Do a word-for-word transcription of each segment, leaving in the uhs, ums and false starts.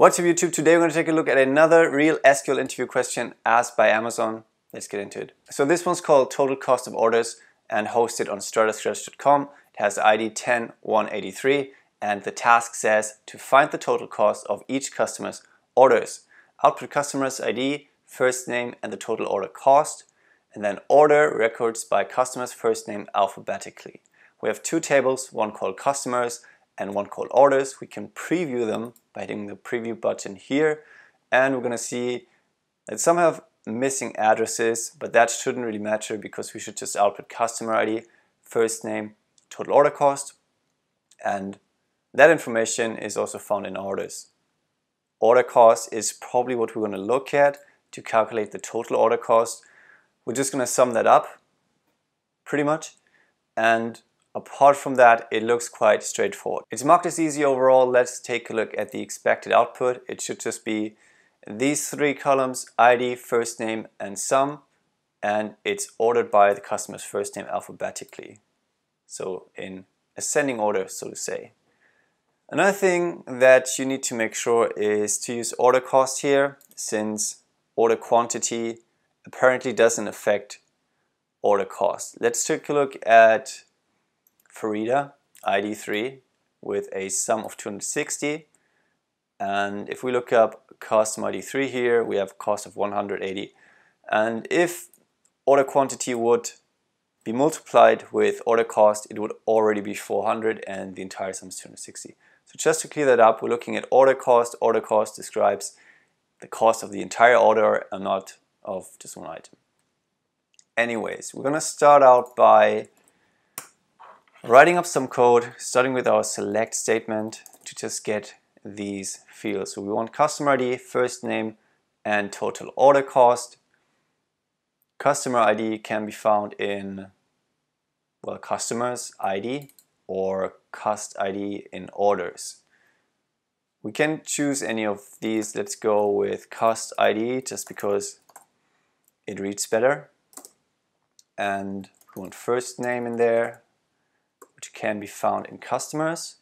What's up, YouTube? Today we're going to take a look at another real S Q L interview question asked by Amazon. Let's get into it. So this one's called Total Cost of Orders and hosted on Strata Scratch dot com. It has I D ten one eighty-three and the task says to find the total cost of each customer's orders. Output customer's I D, first name, and the total order cost, and then order records by customer's first name alphabetically. We have two tables, one called customers and one called orders. We can preview them by hitting the preview button here, and we're going to see that some have missing addresses, but that shouldn't really matter because we should just output customer I D, first name, total order cost, and that information is also found in orders. Order cost is probably what we're going to look at to calculate the total order cost. We're just going to sum that up pretty much, and apart from that, it looks quite straightforward. It's marked as easy overall. Let's take a look at the expected output. It should just be these three columns, I D, first name, and sum, and it's ordered by the customer's first name alphabetically. So in ascending order, so to say. Another thing that you need to make sure is to use order cost here, since order quantity apparently doesn't affect order cost. Let's take a look at Farida, I D three, with a sum of two hundred sixty, and if we look up customer I D three here, we have cost of one hundred eighty, and if order quantity would be multiplied with order cost, it would already be four hundred and the entire sum is two hundred sixty. So just to clear that up, we're looking at order cost. Order cost describes the cost of the entire order and not of just one item. Anyways, we're going to start out by writing up some code, starting with our select statement to just get these fields. So we want customer I D, first name, and total order cost. Customer I D can be found in, well, customers I D or cust I D in orders. We can choose any of these. Let's go with cust I D just because it reads better. And we want first name in there, which can be found in customers,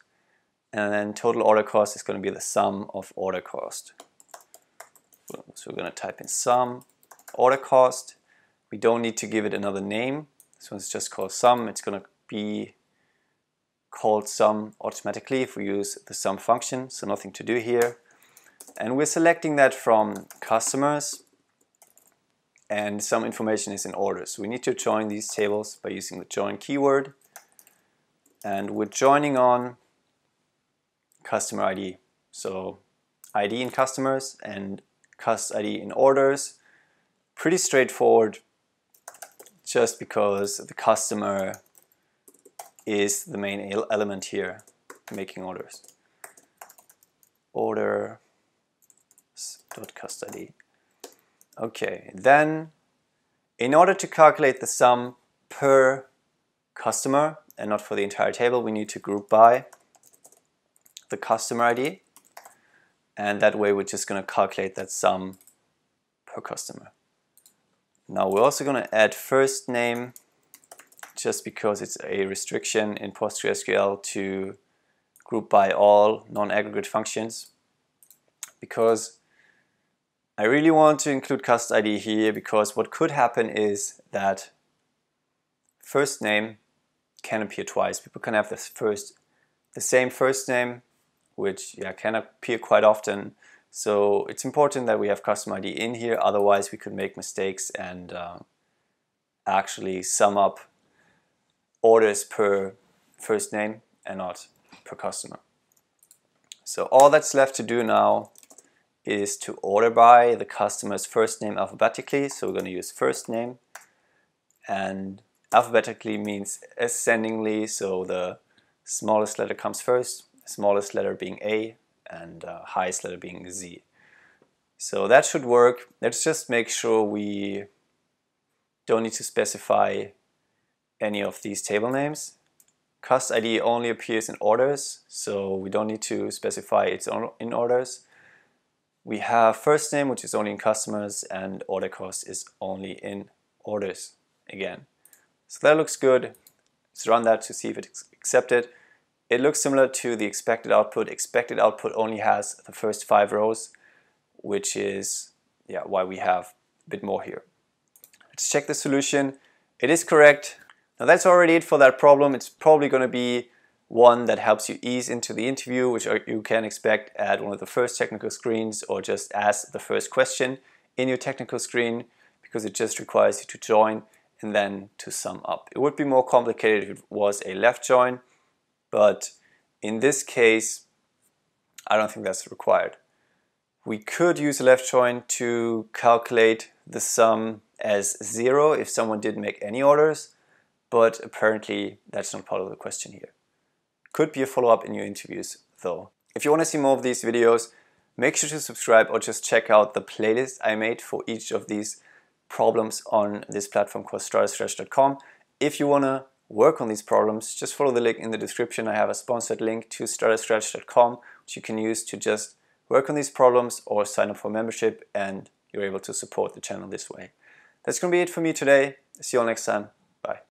and then total order cost is going to be the sum of order cost. So we're going to type in sum order cost. We don't need to give it another name. This one's just called sum. It's going to be called sum automatically if we use the sum function, so nothing to do here. And we're selecting that from customers, and some information is in order. So we need to join these tables by using the join keyword. And we're joining on customer I D. So I D in customers and cust I D in orders. Pretty straightforward, just because the customer is the main element here, making orders. Order dot cust I D. Okay, then in order to calculate the sum per customer, and not for the entire table, we need to group by the customer I D, and that way we're just going to calculate that sum per customer. Now we're also going to add first name just because it's a restriction in PostgreSQL to group by all non-aggregate functions, because I really want to include cust I D here, because what could happen is that first name can appear twice. People can have the first, the same first name, which yeah, can appear quite often. So it's important that we have customer I D in here, otherwise we could make mistakes and uh, actually sum up orders per first name and not per customer. So all that's left to do now is to order by the customer's first name alphabetically. So we're going to use first name, and alphabetically means ascendingly, so the smallest letter comes first, smallest letter being A, and uh, highest letter being Z. So that should work. Let's just make sure we don't need to specify any of these table names. Cust I D only appears in orders, so we don't need to specify it's in orders. We have first name, which is only in customers, and order cost is only in orders again. So that looks good. Let's run that to see if it's accepted. It looks similar to the expected output. Expected output only has the first five rows, which is yeah why we have a bit more here. Let's check the solution. It is correct. Now that's already it for that problem. It's probably going to be one that helps you ease into the interview, which you can expect at one of the first technical screens, or just ask the first question in your technical screen, because it just requires you to join and then to sum up. It would be more complicated if it was a left join, but in this case, I don't think that's required. We could use a left join to calculate the sum as zero if someone didn't make any orders, but apparently that's not part of the question here. Could be a follow-up in your interviews though. If you want to see more of these videos, make sure to subscribe or just check out the playlist I made for each of these problems on this platform called Strata Scratch dot com. If you want to work on these problems, just follow the link in the description. I have a sponsored link to Strata Scratch dot com, which you can use to just work on these problems or sign up for membership, and you're able to support the channel this way. That's going to be it for me today. See you all next time.